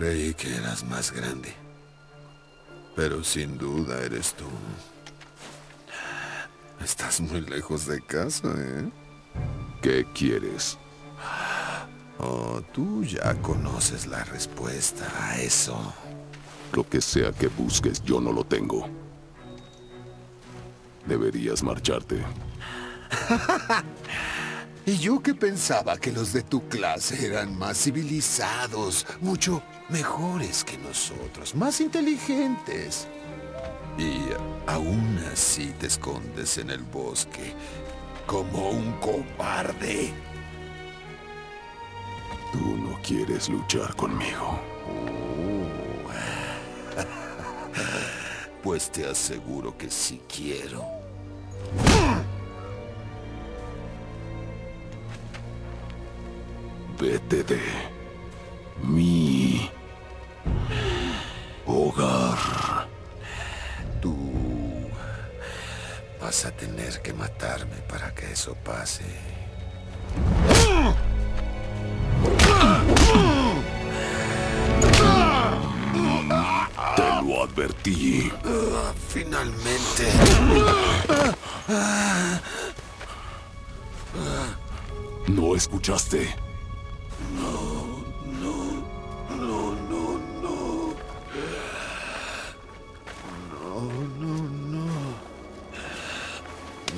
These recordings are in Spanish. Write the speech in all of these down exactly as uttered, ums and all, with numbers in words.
Creí que eras más grande. Pero sin duda eres tú. Estás muy lejos de casa, ¿eh? ¿Qué quieres? Oh, tú ya conoces la respuesta a eso. Lo que sea que busques, yo no lo tengo. Deberías marcharte. Y yo que pensaba que los de tu clase eran más civilizados, mucho mejores que nosotros, más inteligentes. Y aún así te escondes en el bosque, como un cobarde. Tú no quieres luchar conmigo. Oh. Pues te aseguro que sí quiero. Vete de mi hogar. Tú vas a tener que matarme para que eso pase. Te lo advertí. Uh, finalmente. ¿No escuchaste? No, no, no, no, no. No, no, no.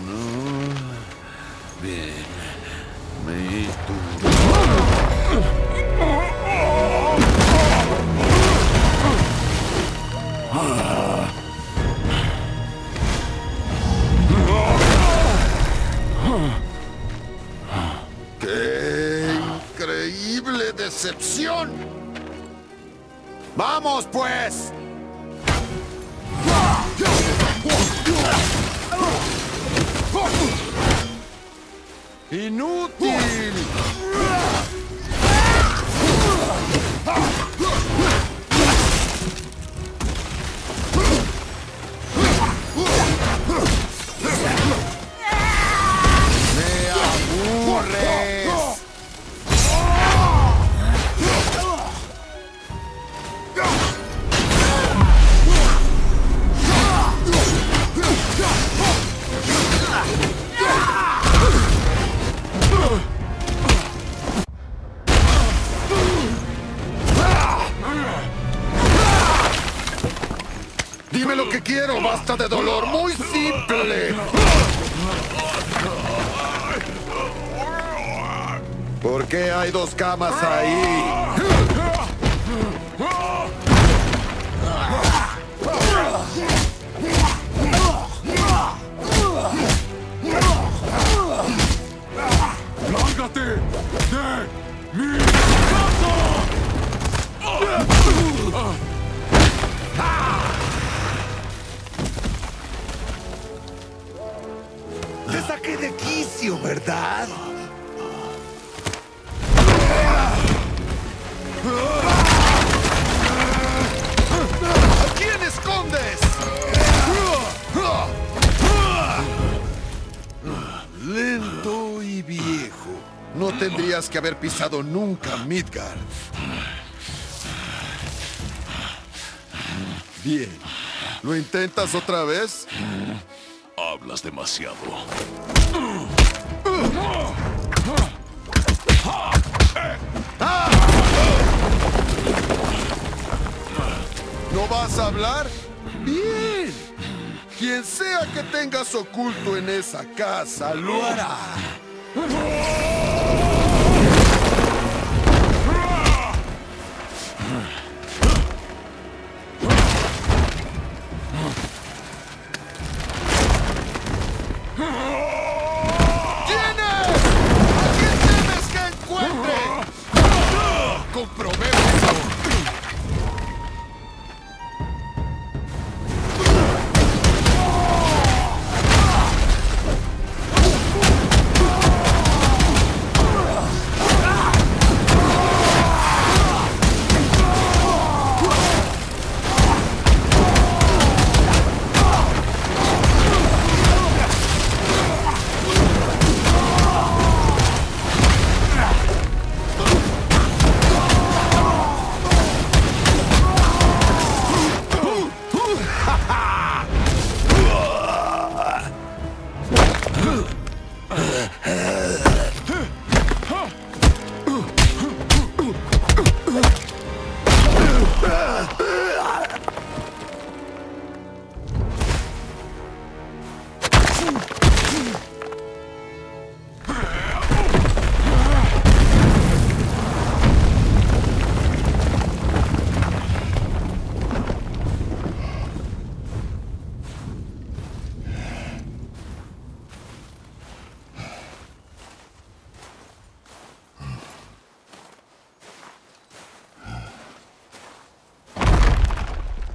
No. Bien. Me ¡Decepción! ¡Vamos, pues! ¡Inútil! Dime lo que quiero, basta de dolor, muy simple. ¿Por qué hay dos camas ahí? ¡Lárgate de mi casa! ¡Saqué de quicio, ¿verdad? ¿A quién escondes? Lento y viejo. No tendrías que haber pisado nunca Midgard. Bien. ¿Lo intentas otra vez? Hablas demasiado. ¿No vas a hablar? Bien. Quien sea que tengas oculto en esa casa lo hará.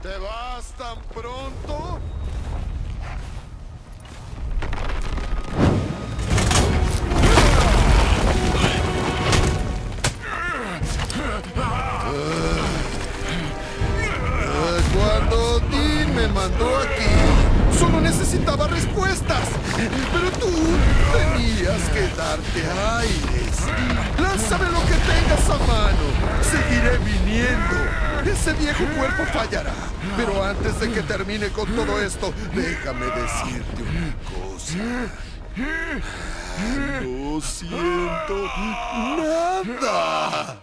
¿Te vas tan pronto? Cuando Dean me mandó aquí, solo necesitaba respuestas. Pero tú tenías que darte aires. Lánzame lo que tengas a mano. Seguiré viniendo. Ese viejo cuerpo fallará. Pero antes de que termine con todo esto, déjame decirte una cosa. No siento nada.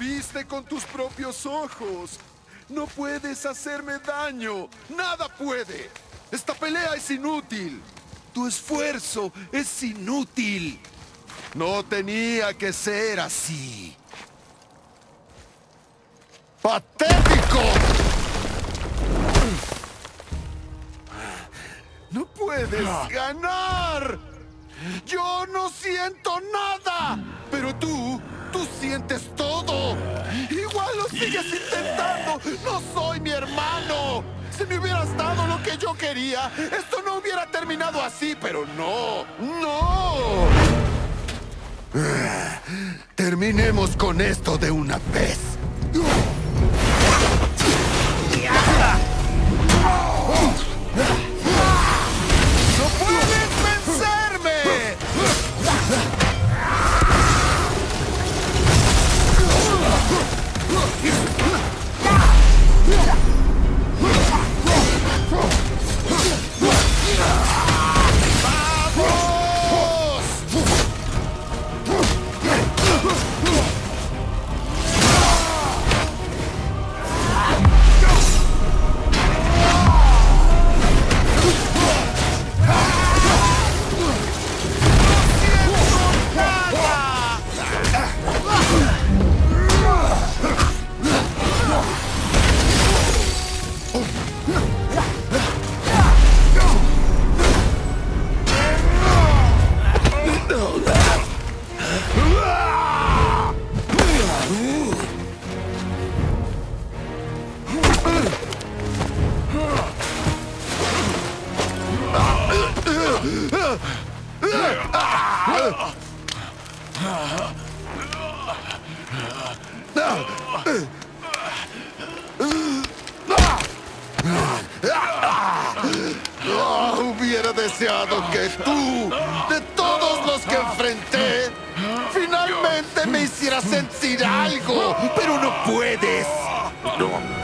Viste con tus propios ojos. No puedes hacerme daño. Nada puede. Esta pelea es inútil. Tu esfuerzo es inútil. No tenía que ser así. ¡Patético! ¡No puedes ganar! ¡Yo no siento nada! Pero tú... ¡tú sientes todo! ¡Igual lo sigues intentando! ¡No soy mi hermano! Si me hubieras dado lo que yo quería, esto no hubiera terminado así, pero no. ¡No! Terminemos con esto de una vez. ¡No puedes vencerme! Hubiera deseado que tú, de todos los que enfrenté, finalmente me hicieras sentir algo, pero no puedes. No.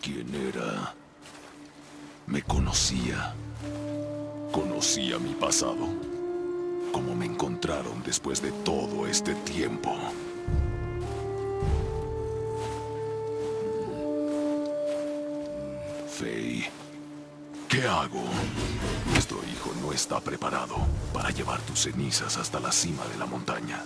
¿Quién era? Me conocía. Conocía mi pasado. Cómo me encontraron después de todo este tiempo. Fei, ¿qué hago? Nuestro hijo no está preparado para llevar tus cenizas hasta la cima de la montaña.